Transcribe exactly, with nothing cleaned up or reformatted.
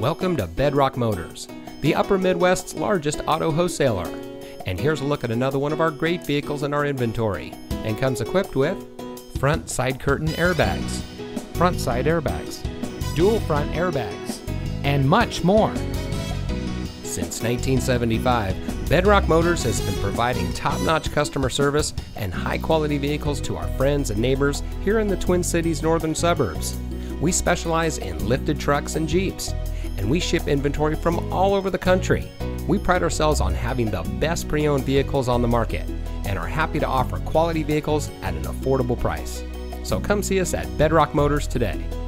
Welcome to Bedrock Motors, the Upper Midwest's largest auto wholesaler. And here's a look at another one of our great vehicles in our inventory, and comes equipped with front side curtain airbags, front side airbags, dual front airbags, and much more. Since nineteen seventy-five, Bedrock Motors has been providing top-notch customer service and high-quality vehicles to our friends and neighbors here in the Twin Cities northern suburbs. We specialize in lifted trucks and Jeeps, and we ship inventory from all over the country. We pride ourselves on having the best pre-owned vehicles on the market and are happy to offer quality vehicles at an affordable price. So come see us at Bedrock Motors today.